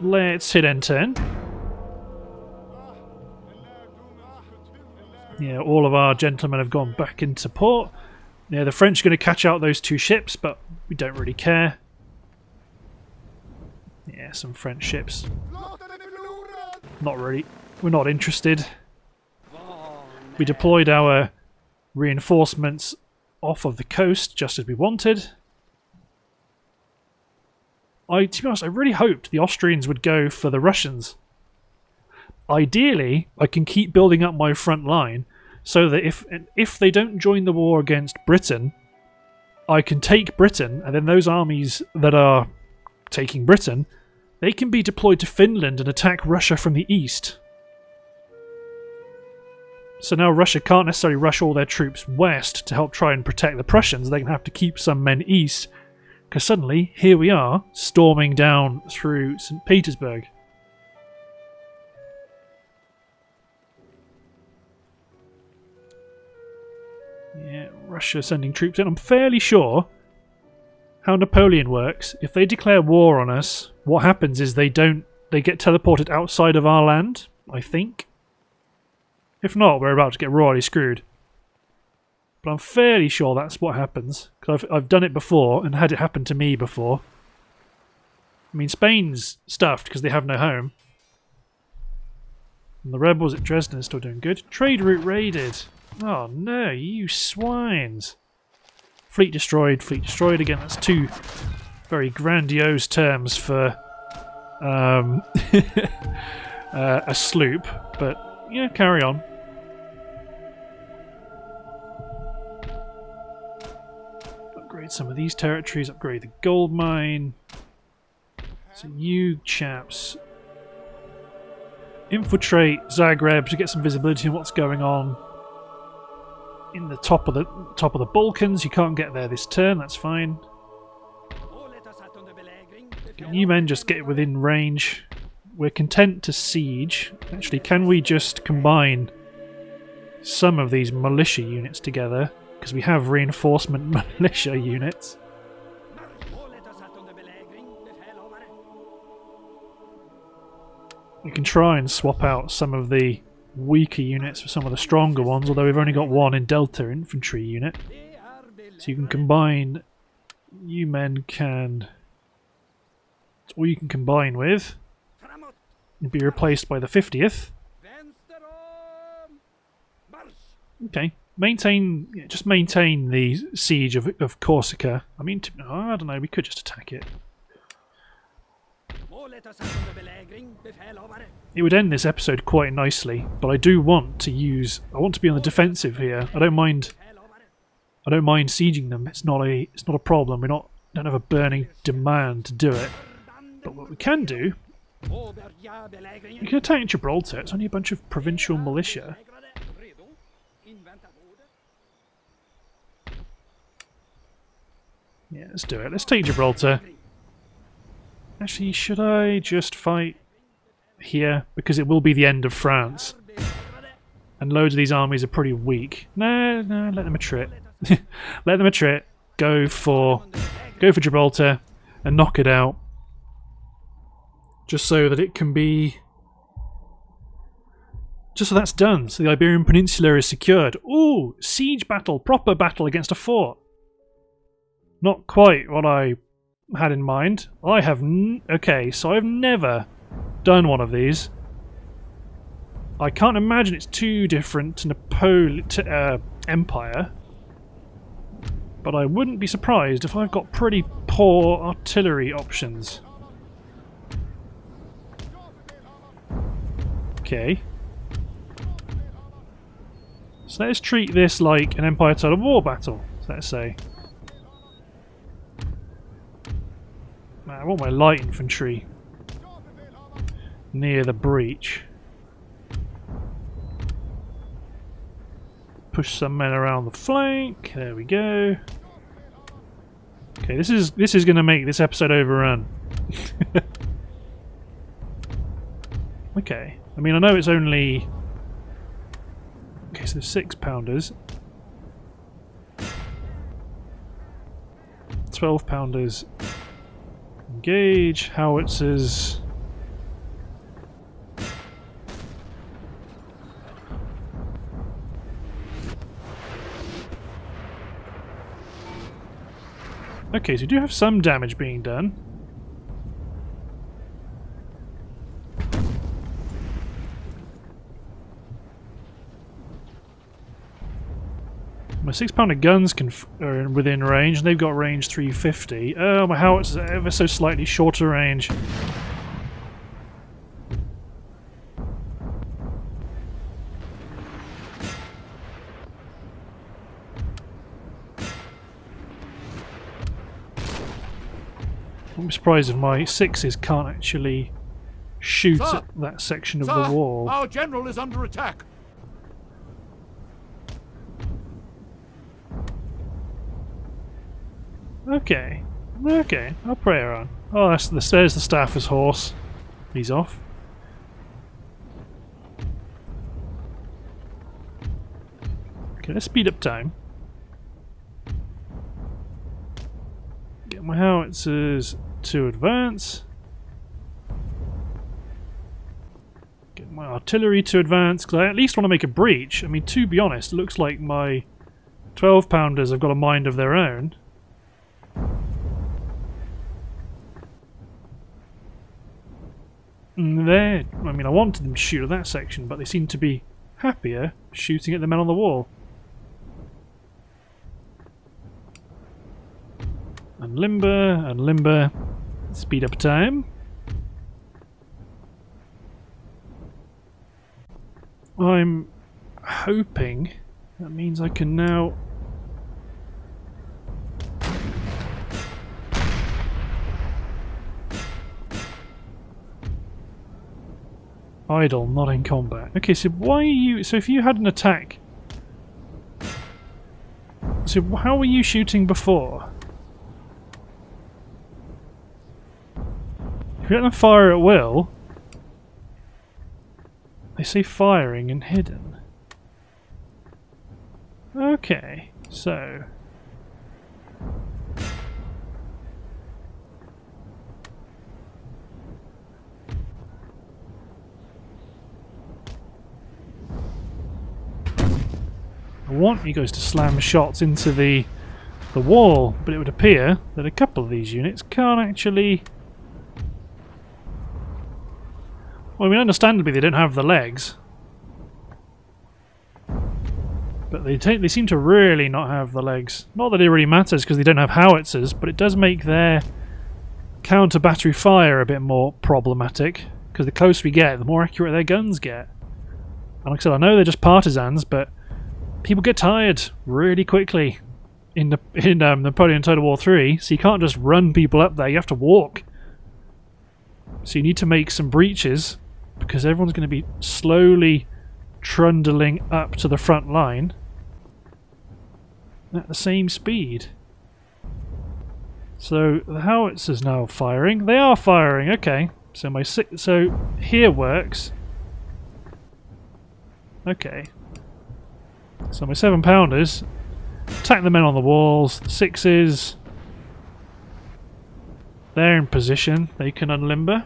let's hit N ten. Yeah, all of our gentlemen have gone back into port. Yeah, the French are going to catch out those two ships, but we don't really care. Yeah, some French ships. Not really. We're not interested. We deployed our reinforcements off of the coast just as we wanted. I, to be honest, I really hoped the Austrians would go for the Russians. Ideally, I can keep building up my front line, so that if if they don't join the war against Britain, I can take Britain, and then those armies that are taking Britain, they can be deployed to Finland and attack Russia from the east. So now Russia can't necessarily rush all their troops west to help try and protect the Prussians. They're going to have to keep some men east, because suddenly, here we are, storming down through Saint Petersburg. Yeah, Russia sending troops in. I'm fairly sure how Napoleon works. If they declare war on us, what happens is they don't they get teleported outside of our land, I think. If not, we're about to get royally screwed. But I'm fairly sure that's what happens, because I've, I've done it before and had it happen to me before. I mean, Spain's stuffed because they have no home. And the rebels at Dresden are still doing good. Trade route raided. Oh no, you swines! Fleet destroyed, fleet destroyed again. That's two very grandiose terms for um, uh, a sloop, but yeah, carry on. Upgrade some of these territories, upgrade the gold mine. So you chaps, infiltrate Zagreb to get some visibility on what's going on. In the top of the top of the Balkans, you can't get there this turn. That's fine. New men just get within range. We're content to siege. Actually, can we just combine some of these militia units together? Because we have reinforcement militia units. We can try and swap out some of the weaker units for some of the stronger ones, although we've only got one in Delta infantry unit. So you can combine, you men can, it's all you can combine with, and be replaced by the fiftieth. Okay, maintain, yeah, just maintain the siege of, of Corsica. I mean, to, oh, I don't know, we could just attack it. It would end this episode quite nicely, but I do want to use I want to be on the defensive here. I don't mind I don't mind sieging them. It's not a it's not a problem. We're not don't have a burning demand to do it. But what we can do, we can attack Gibraltar. It's only a bunch of provincial militia. Yeah, let's do it. Let's take Gibraltar. Actually, should I just fight here? Because it will be the end of France. And loads of these armies are pretty weak. No, no, let them attrit. Let them attrit. Go for, go for Gibraltar and knock it out. Just so that it can be... Just so that's done. So the Iberian Peninsula is secured. Ooh! Siege battle. Proper battle against a fort. Not quite what I... had in mind. I have n okay, so I've never done one of these. I can't imagine it's too different to Napoleon to uh, Empire, but I wouldn't be surprised if I've got pretty poor artillery options. Okay. So let's treat this like an Empire Total War battle, let's say. Man, I want my light infantry near the breach. Push some men around the flank. There we go. Okay, this is this is going to make this episode overrun. Okay. I mean, I know it's only... Okay, so there's six pounders. Twelve pounders. Engage. Howitzers. Okay, so we do have some damage being done. My six-pounder guns can f are within range, and they've got range three fifty. Oh, my howitzers are ever so slightly shorter range. I'm surprised if my sixes can't actually shoot sir, at that section of sir, the wall. Our general is under attack. Okay, okay, I'll pray her on. Oh, that's the, there's the staffer's horse. He's off. Okay, let's speed up time. Get my howitzers to advance. Get my artillery to advance, because I at least want to make a breach. I mean, to be honest, it looks like my twelve-pounders have got a mind of their own. And there, I mean, I wanted them to shoot at that section, but they seem to be happier shooting at the men on the wall. And limber, and limber. Speed up time. I'm hoping that means I can now... Idle, not in combat. Okay, so why are you... So if you had an attack... So how were you shooting before? If you let them fire at will... They say firing and hidden. Okay, so... I want you guys to slam shots into the the wall, but it would appear that a couple of these units can't actually... Well, I mean, understandably they don't have the legs. But they take, they seem to really not have the legs. Not that it really matters because they don't have howitzers, but it does make their counter-battery fire a bit more problematic. Because the closer we get, the more accurate their guns get. And like I said, I know they're just partisans, but... People get tired really quickly in the in um, Napoleon Total War three, so you can't just run people up there, you have to walk. So you need to make some breaches, because everyone's going to be slowly trundling up to the front line at the same speed. So the howitzers now firing. They are firing, okay. So my si so here works. Okay. So my seven pounders attack the men on the walls. The sixes, they're in position. They can unlimber.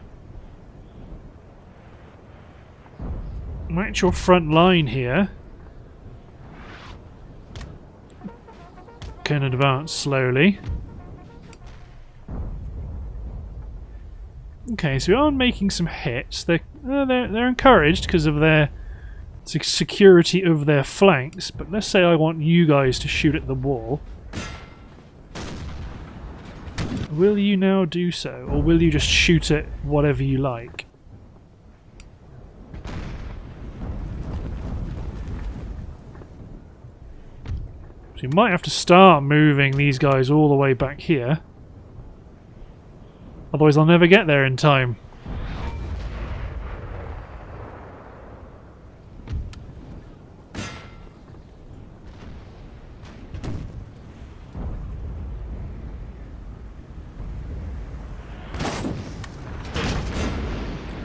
My actual front line here can advance slowly. Okay, so we are making some hits. They're uh, they're, they're encouraged because of their security of their flanks, but let's say I want you guys to shoot at the wall. Will you now do so, or will you just shoot it whatever you like? So you might have to start moving these guys all the way back here. Otherwise I'll never get there in time.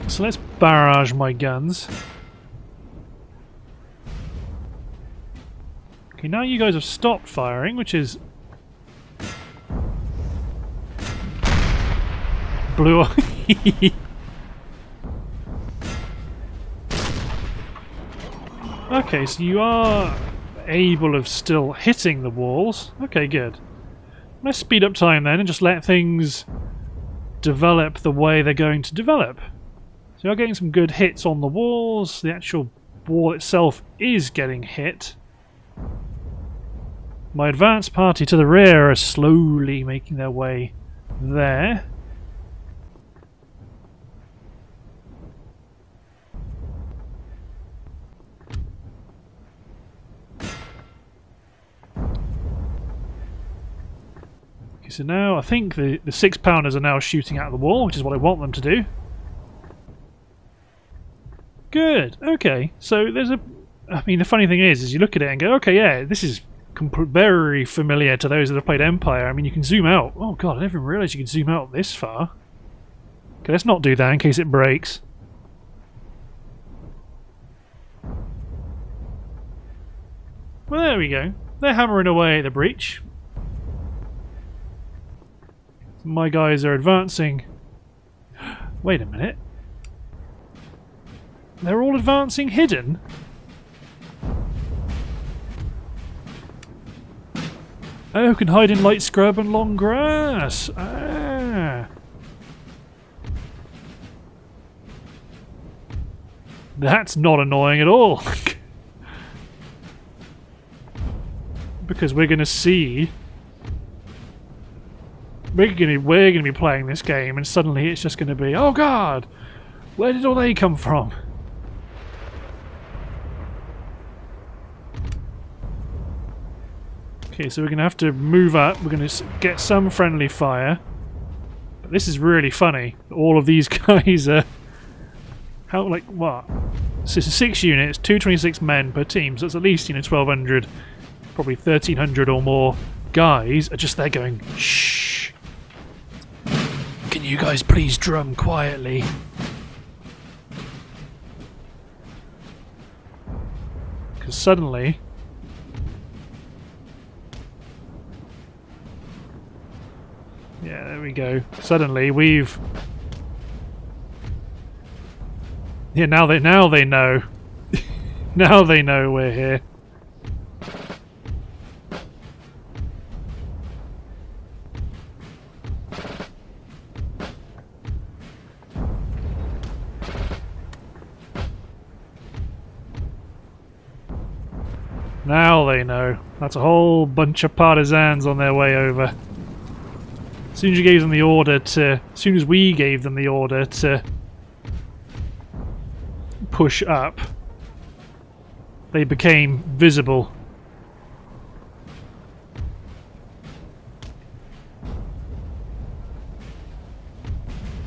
So let's barrage my guns. Okay, now you guys have stopped firing, which is... Blew up. Okay, so you are able of still hitting the walls. Okay, good. Let's speed up time then and just let things develop the way they're going to develop. So you're getting some good hits on the walls. The actual wall itself is getting hit. My advance party to the rear are slowly making their way there. Okay, so now I think the, the six pounders are now shooting out of the wall, which is what I want them to do. Good, okay, so there's a... I mean, the funny thing is, is you look at it and go, okay, yeah, this is very familiar to those that have played Empire. I mean, you can zoom out. Oh god, I never realised you could zoom out this far. Okay, let's not do that in case it breaks. Well, there we go. They're hammering away at the breach. My guys are advancing. Wait a minute. They're all advancing hidden? Oh, can hide in light scrub and long grass! Ah! That's not annoying at all! Because we're gonna see... We're gonna, we're gonna be playing this game and suddenly it's just gonna be, oh god! Where did all they come from? Okay, so we're going to have to move up, we're going to get some friendly fire. But this is really funny, all of these guys are... How, like, what? So it's six units, two twenty-six men per team, so it's at least, you know, twelve hundred, probably thirteen hundred or more guys are just there going, shh! Can you guys please drum quietly? Because suddenly... Yeah, there we go. Suddenly we've... Yeah, now they, now they know. Now they know we're here. Now they know. That's a whole bunch of partisans on their way over. As soon as you gave them the order to, as soon as we gave them the order to push up, they became visible.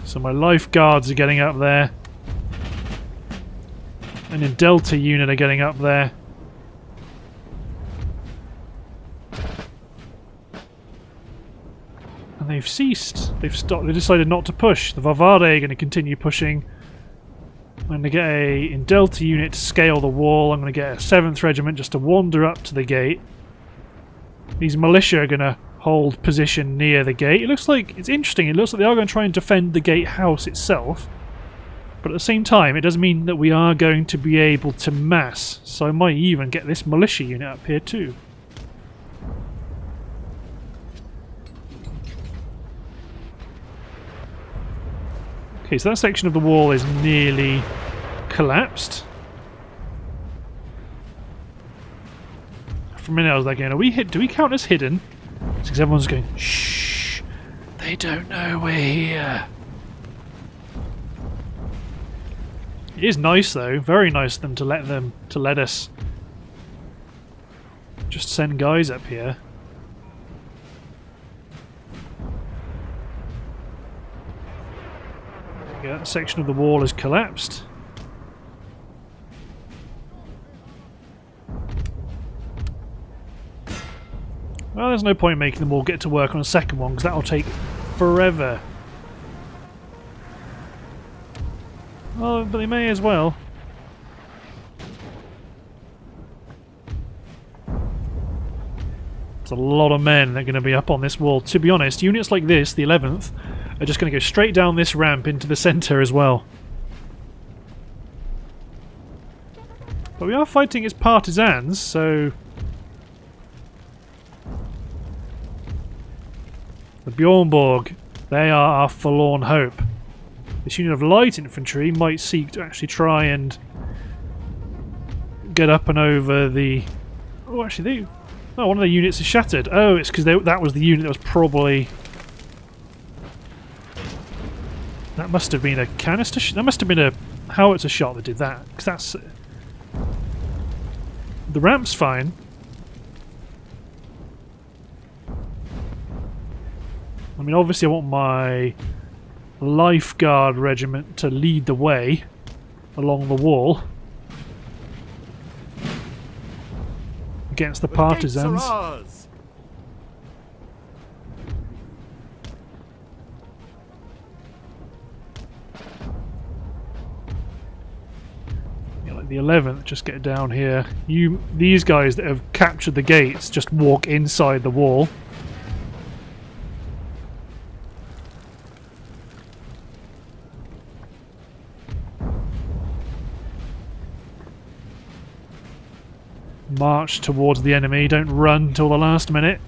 So my lifeguards are getting up there, and a Delta unit are getting up there. They've ceased. They've stopped. They decided not to push. The Värvade are going to continue pushing. I'm going to get a Indelta unit to scale the wall. I'm going to get a seventh Regiment just to wander up to the gate. These militia are going to hold position near the gate. It looks like... It's interesting. It looks like they are going to try and defend the gatehouse itself. But at the same time, it does mean that we are going to be able to mass. So I might even get this militia unit up here too. Okay, so that section of the wall is nearly collapsed. For a minute I was like, are we hit? Do we count as hidden? It's because everyone's going, shh, they They don't know we're here. It is nice though, very nice of them to let them, to let us just send guys up here. Yeah, that section of the wall has collapsed. Well, there's no point in making them all get to work on a second one because that'll take forever. Oh, but they may as well. There's a lot of men that are going to be up on this wall. To be honest, units like this, the eleventh, are just going to go straight down this ramp into the centre as well. But we are fighting as partisans, so... The Björneborg, they are our forlorn hope. This unit of light infantry might seek to actually try and get up and over the... Oh, actually, they... Oh, one of the units is shattered. Oh, it's because that was the unit that was probably... That must have been a canister sh That must have been a howitzer shot that did that. Because that's... The ramp's fine. I mean, obviously I want my... Lifeguard regiment to lead the way along the wall against the partisans. Yeah, like the eleventh, just get down here. You, these guys that have captured the gates, just walk inside the wall. March towards the enemy, don't run till the last minute.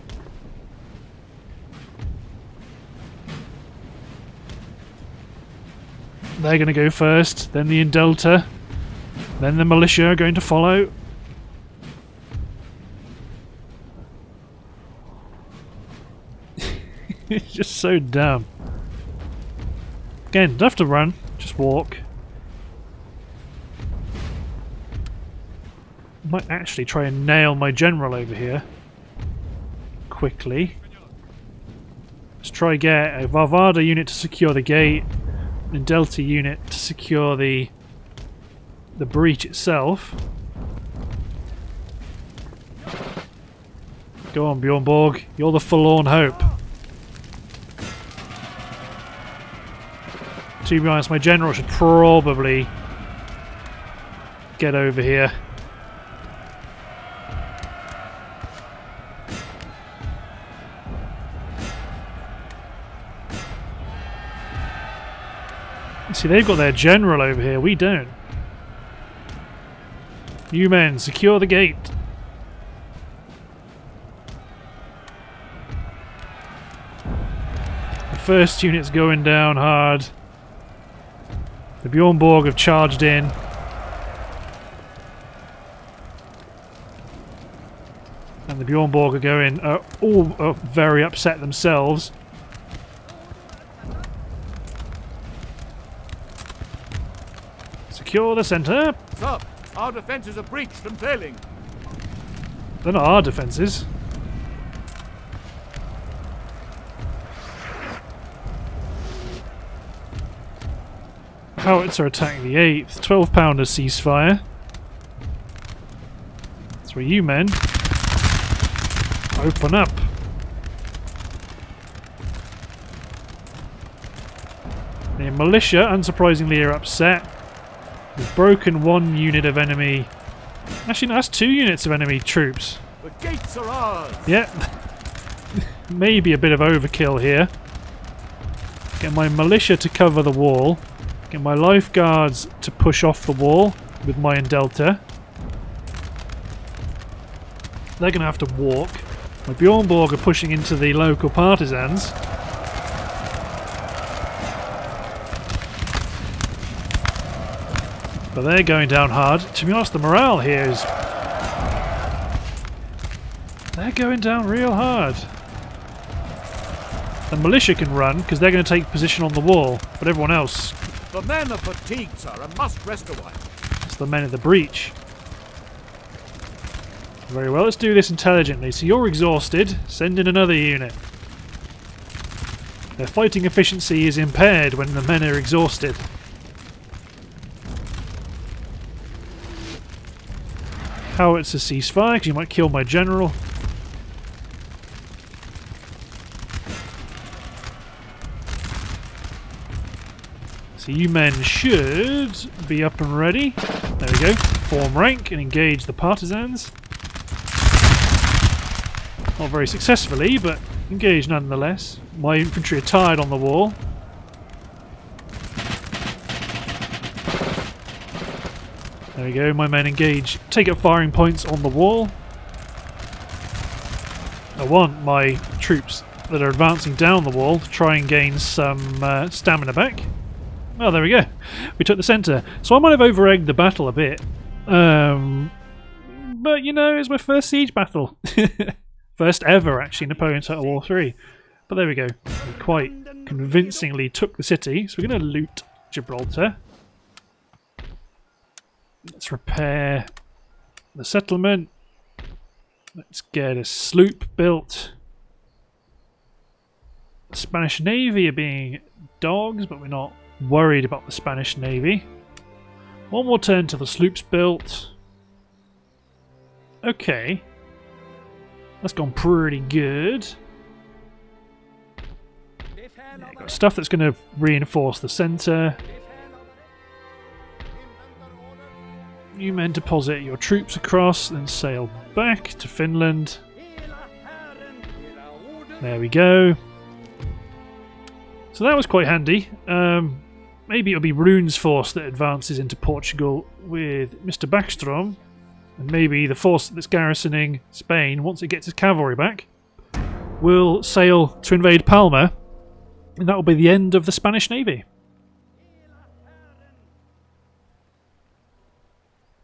They're going to go first, then the Indelta, then the militia are going to follow. It's just so dumb. Again, don't have to run, just walk. Might actually try and nail my general over here quickly. Let's try get a Värvade unit to secure the gate, and Delta unit to secure the the breach itself. Go on, Björneborg, you're the forlorn hope. To be honest, my general should probably get over here. See, they've got their general over here, we don't. You men, secure the gate. The first unit's going down hard. The Björneborg have charged in. And the Björneborg are going, uh, all uh, very upset themselves. Secure the centre. Sir, our defences are breached and failing. They're not our defences. Howitzer are attacking the eighth. Twelve pounder ceasefire. That's where you men open up. The militia, unsurprisingly, are upset. We've broken one unit of enemy. Actually, no, that's two units of enemy troops. The gates are ours. Yep. Maybe a bit of overkill here. Get my militia to cover the wall. Get my lifeguards to push off the wall with my Indelta. They're going to have to walk. My Björneborg are pushing into the local partisans. But they're going down hard. To be honest, the morale here is... They're going down real hard. The militia can run, because they're going to take position on the wall, but everyone else... The men are fatigued, sir, and must rest a while. It's the men of the breach. Very well, let's do this intelligently. So you're exhausted, send in another unit. Their fighting efficiency is impaired when the men are exhausted. Howitzer ceasefire, because you might kill my general. So you men should be up and ready. There we go. Form rank and engage the partisans. Not very successfully, but engage nonetheless. My infantry are tired on the wall. There we go. My men engage. Take up firing points on the wall. I want my troops that are advancing down the wall to try and gain some uh, stamina back. Oh, there we go. We took the centre. So I might have over-egged the battle a bit. Um, but, you know, it's my first siege battle. First ever, actually, Napoleon Total War three. But there we go. We quite convincingly took the city. So we're going to loot Gibraltar. Let's repair the settlement. Let's get a sloop built. The Spanish Navy are being dogs, but we're not worried about the Spanish Navy. One more turn till the sloop's built. Okay. That's gone pretty good. Yeah, got stuff that's going to reinforce the centre. You men deposit your troops across and sail back to Finland. There we go. So that was quite handy. Um, Maybe it'll be Rune's force that advances into Portugal with Mister Bäckström, and maybe the force that's garrisoning Spain, once it gets its cavalry back, will sail to invade Palma, and that will be the end of the Spanish Navy.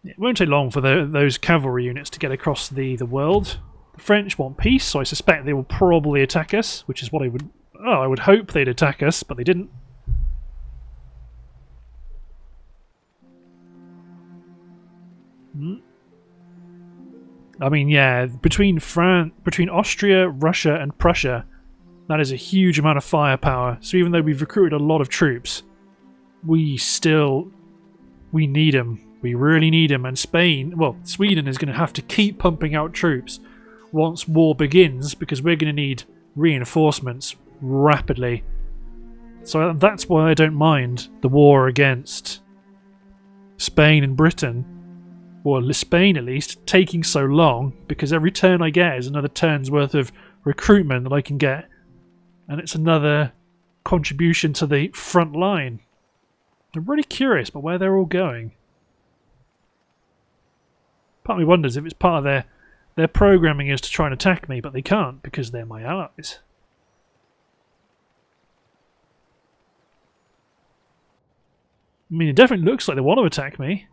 It won't take long for the, those cavalry units to get across the, the world. The French want peace, so I suspect they will probably attack us, which is what I would... Oh, I would hope they'd attack us, but they didn't. I mean, yeah, between Fran between Austria, Russia and Prussia, that is a huge amount of firepower. So even though we've recruited a lot of troops, we still, we need them. We really need them. And Spain, well, Sweden is going to have to keep pumping out troops once war begins, because we're going to need reinforcements rapidly. So that's why I don't mind the war against Spain and Britain, or Spain at least, taking so long, because every turn I get is another turn's worth of recruitment that I can get, and it's another contribution to the front line. I'm really curious about where they're all going. Part of me wonders if it's part of their their programming is to try and attack me, but they can't because they're my allies. I mean, it definitely looks like they want to attack me.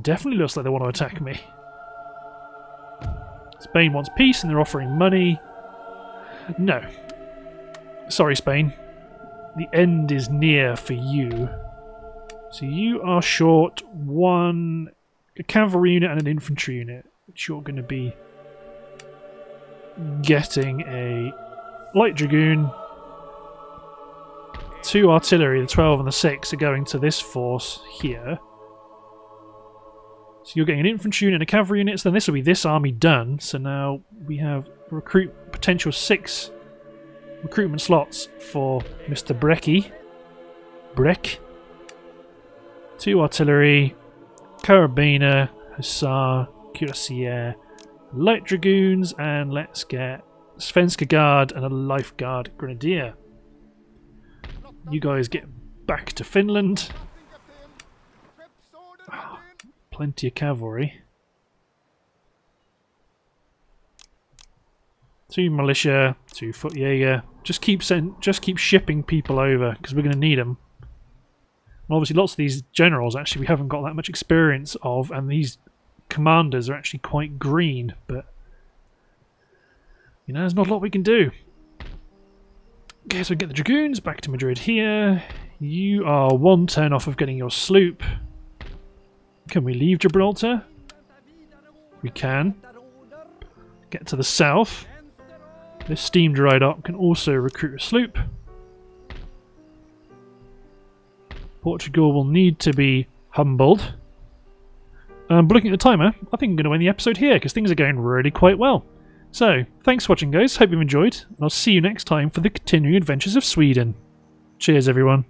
Definitely looks like they want to attack me. Spain wants peace and they're offering money. No. Sorry, Spain. The end is near for you. So you are short one a cavalry unit and an infantry unit, which you're going to be getting a light dragoon. Two artillery, the twelve and the six, are going to this force here. So you're getting an infantry unit and a cavalry unit, so then this will be this army done. So now we have recruit potential six recruitment slots for Mister Brecky. Breck. Two artillery, carabiner, hussar, cuirassier, light dragoons, and let's get Svenska Guard and a life guard grenadier. You guys get back to Finland. Plenty of cavalry. Two militia, two foot jaeger. Just keep send, just keep shipping people over, because we're going to need them. And obviously, lots of these generals actually we haven't got that much experience of, and these commanders are actually quite green. But you know, there's not a lot we can do. Okay, so get the Dragoons back to Madrid here. You are one turn off of getting your sloop. Can we leave Gibraltar? We can. Get to the south. This steam dried up can also recruit a sloop. Portugal will need to be humbled. Um, but looking at the timer, I think I'm going to end the episode here because things are going really quite well. So, thanks for watching guys, hope you've enjoyed, and I'll see you next time for the continuing adventures of Sweden. Cheers everyone.